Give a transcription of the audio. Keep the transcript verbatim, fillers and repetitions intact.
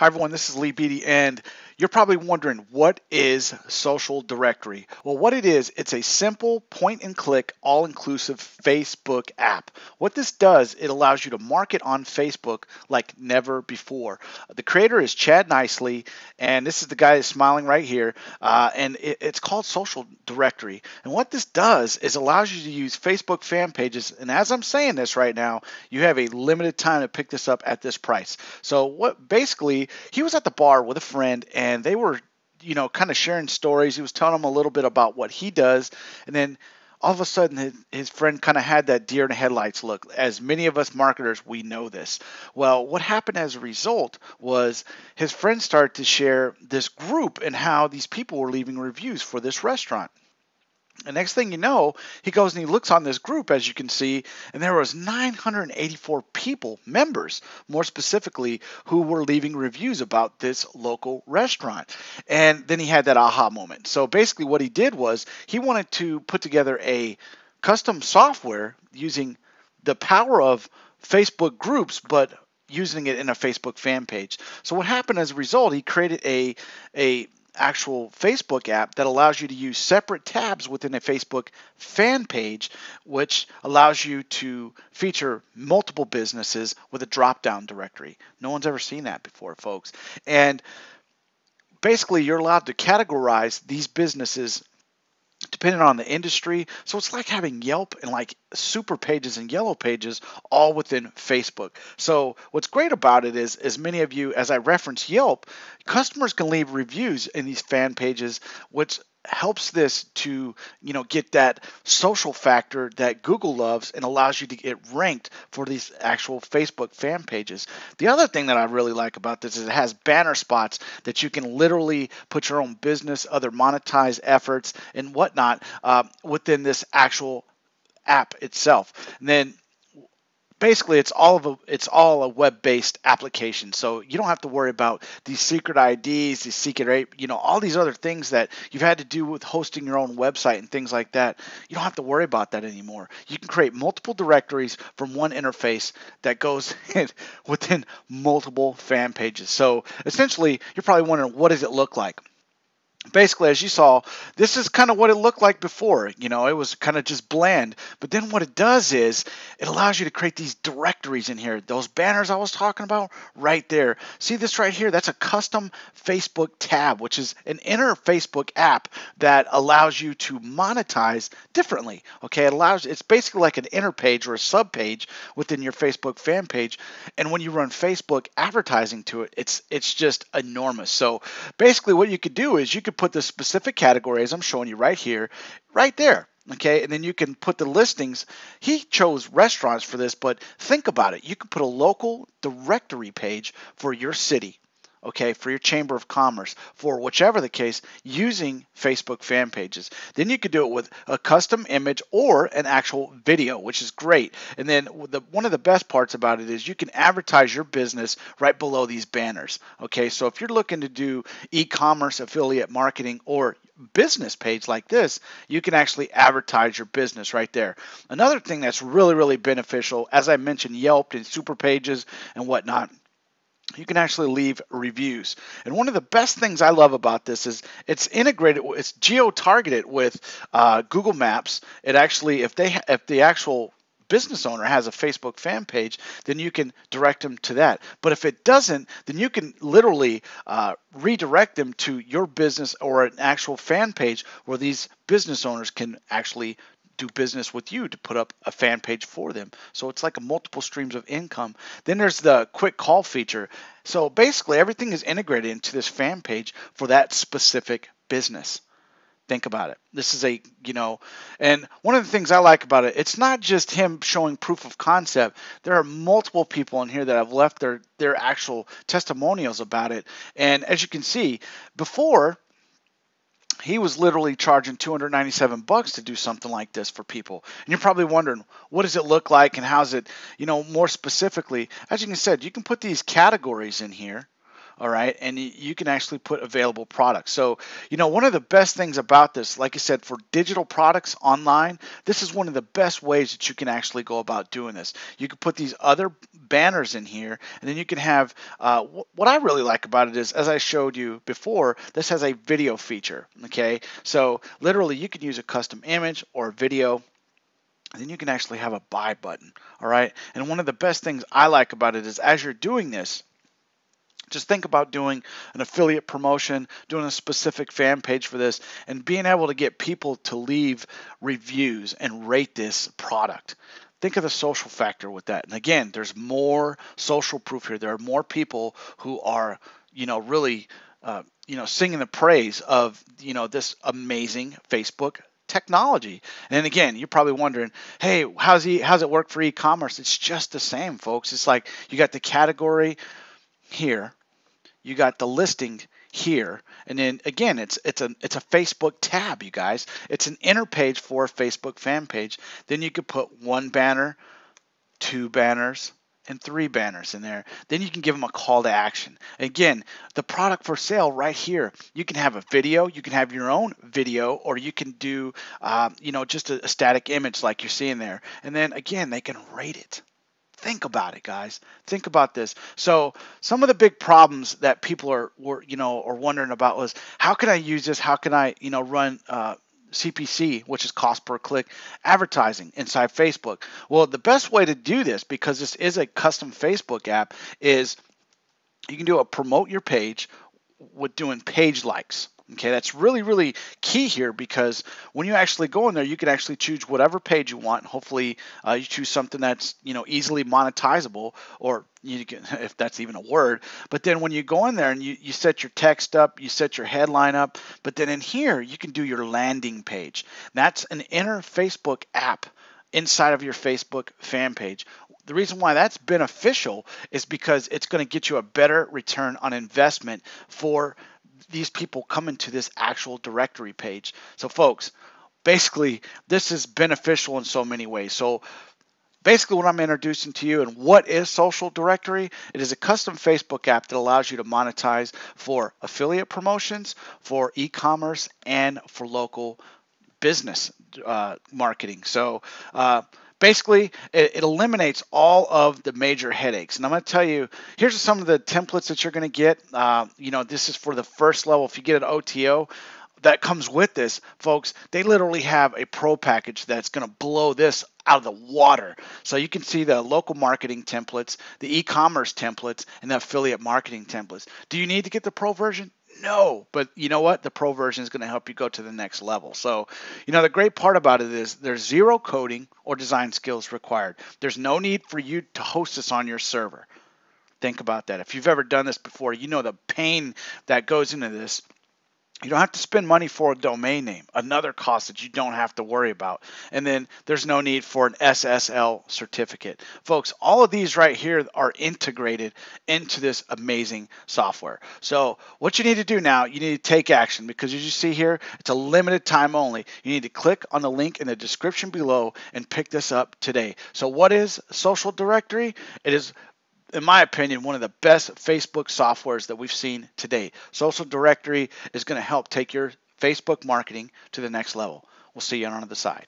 Hi everyone, this is Lee Beattie, and you're probably wondering, what is Social Directory? Well, what it is, it's a simple point and click, all inclusive Facebook app. What this does, it allows you to market on Facebook like never before. The creator is Chad Nicely, and this is the guy that's smiling right here, uh, and it, it's called Social Directory. And what this does is allows you to use Facebook fan pages, and as I'm saying this right now, you have a limited time to pick this up at this price. So what basically, he was at the bar with a friend, and And they were, you know, kind of sharing stories. He was telling them a little bit about what he does. And then all of a sudden, his, his friend kind of had that deer in the headlights look. As many of us marketers, we know this. Well, what happened as a result was his friend started to share this group and how these people were leaving reviews for this restaurant. And next thing you know, he goes and he looks on this group, as you can see, and there was nine hundred eighty-four people, members, more specifically, who were leaving reviews about this local restaurant. And then he had that aha moment. So basically what he did was he wanted to put together a custom software using the power of Facebook groups, but using it in a Facebook fan page. So what happened as a result, he created a a actual Facebook app that allows you to use separate tabs within a Facebook fan page, which allows you to feature multiple businesses with a drop-down directory. No one's ever seen that before, folks. And basically, you're allowed to categorize these businesses depending on the industry. So it's like having Yelp and like super pages and yellow pages all within Facebook. So what's great about it is, as many of you, as I reference Yelp, customers can leave reviews in these fan pages, which helps this to, you know, get that social factor that Google loves and allows you to get ranked for these actual Facebook fan pages. The other thing that I really like about this is it has banner spots that you can literally put your own business, other monetized efforts and whatnot uh, within this actual app itself. And then basically, it's all of a, it's all a web-based application, so you don't have to worry about these secret I Ds, these secret, you know, all these other things that you've had to do with hosting your own website and things like that. You don't have to worry about that anymore. You can create multiple directories from one interface that goes within multiple fan pages. So essentially, you're probably wondering, what does it look like? Basically, as you saw, this is kind of what it looked like before. You know, it was kind of just bland. But then what it does is it allows you to create these directories in here. Those banners I was talking about right there. See this right here? That's a custom Facebook tab, which is an inner Facebook app that allows you to monetize differently. Okay, it allows, it's basically like an inner page or a sub page within your Facebook fan page. And when you run Facebook advertising to it, it's it's just enormous. So basically, what you could do is you could put the specific categories I'm showing you right here, right there, okay? And then you can put the listings. He chose restaurants for this, but think about it. You could put a local directory page for your city, okay, for your chamber of commerce, for whichever the case, using Facebook fan pages. Then you could do it with a custom image or an actual video, which is great. And then the, one of the best parts about it is you can advertise your business right below these banners, okay? So if you're looking to do e-commerce affiliate marketing or business page like this, you can actually advertise your business right there. Another thing that's really, really beneficial, as I mentioned, Yelp and super pages and whatnot, you can actually leave reviews. And one of the best things I love about this is it's integrated, it's geo-targeted with uh, Google Maps. It actually, if they, if the actual business owner has a Facebook fan page, then you can direct them to that. But if it doesn't, then you can literally uh, redirect them to your business or an actual fan page where these business owners can actually do business with you to put up a fan page for them. So it's like a multiple streams of income. Then there's the quick call feature. So basically everything is integrated into this fan page for that specific business. Think about it. This is a, you know, and one of the things I like about it, it's not just him showing proof of concept. There are multiple people in here that have left their, their actual testimonials about it. And as you can see, before, he was literally charging two hundred ninety-seven bucks to do something like this for people. And you're probably wondering, what does it look like and how's it, you know, more specifically? As you can said, you can put these categories in here, all right? And you can actually put available products. So, you know, one of the best things about this, like I said, for digital products online, this is one of the best ways that you can actually go about doing this. You can put these other banners in here, and then you can have, uh, what I really like about it is, as I showed you before, this has a video feature, okay? So literally you can use a custom image or video, and then you can actually have a buy button, all right? And one of the best things I like about it is, as you're doing this, just think about doing an affiliate promotion, doing a specific fan page for this, and being able to get people to leave reviews and rate this product. Think of the social factor with that. And again, there's more social proof here. There are more people who are, you know, really, uh, you know, singing the praise of, you know, this amazing Facebook technology. And again, you're probably wondering, hey, how's he, how's it work for e-commerce? It's just the same, folks. It's like you got the category here, you got the listing here, and then again, it's it's a it's a Facebook tab, you guys. It's an inner page for a Facebook fan page. Then you could put one banner, two banners, and three banners in there. Then you can give them a call to action. Again, the product for sale right here. You can have a video, you can have your own video, or you can do um, you know, just a, a static image like you're seeing there. And then again, they can rate it. Think about it, guys. Think about this. So some of the big problems that people are, were, you know, are wondering about was, how can I use this? How can I, you know, run uh, C P C, which is cost per click advertising, inside Facebook? Well, the best way to do this, because this is a custom Facebook app, is you can do a promote your page with doing page likes. Okay, that's really, really key here, because when you actually go in there, you can actually choose whatever page you want. Hopefully, uh, you choose something that's, you know, easily monetizable, or you can, if that's even a word. But then when you go in there and you, you set your text up, you set your headline up, but then in here, you can do your landing page. That's an inner Facebook app inside of your Facebook fan page. The reason why that's beneficial is because it's going to get you a better return on investment for these people coming to this actual directory page. So folks, basically this is beneficial in so many ways. So basically what I'm introducing to you, and what is Social Directory? It is a custom Facebook app that allows you to monetize for affiliate promotions, for e-commerce, and for local business uh, marketing. So uh, basically, it, it eliminates all of the major headaches. And I'm going to tell you, here's some of the templates that you're going to get. Uh, you know, this is for the first level. If you get an O T O that comes with this, folks, they literally have a pro package that's going to blow this out of the water. So you can see the local marketing templates, the e-commerce templates, and the affiliate marketing templates. Do you need to get the pro version? No, but you know what? The pro version is going to help you go to the next level. So, you know, the great part about it is there's zero coding or design skills required. There's no need for you to host this on your server. Think about that. If you've ever done this before, you know the pain that goes into this. You don't have to spend money for a domain name, another cost that you don't have to worry about. And then there's no need for an S S L certificate. Folks, all of these right here are integrated into this amazing software. So what you need to do now, you need to take action, because as you see here, it's a limited time only. You need to click on the link in the description below and pick this up today. So what is Social Directory? It is, in my opinion, one of the best Facebook softwares that we've seen to date. Social Directory is going to help take your Facebook marketing to the next level. We'll see you on the other side.